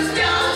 Let's go.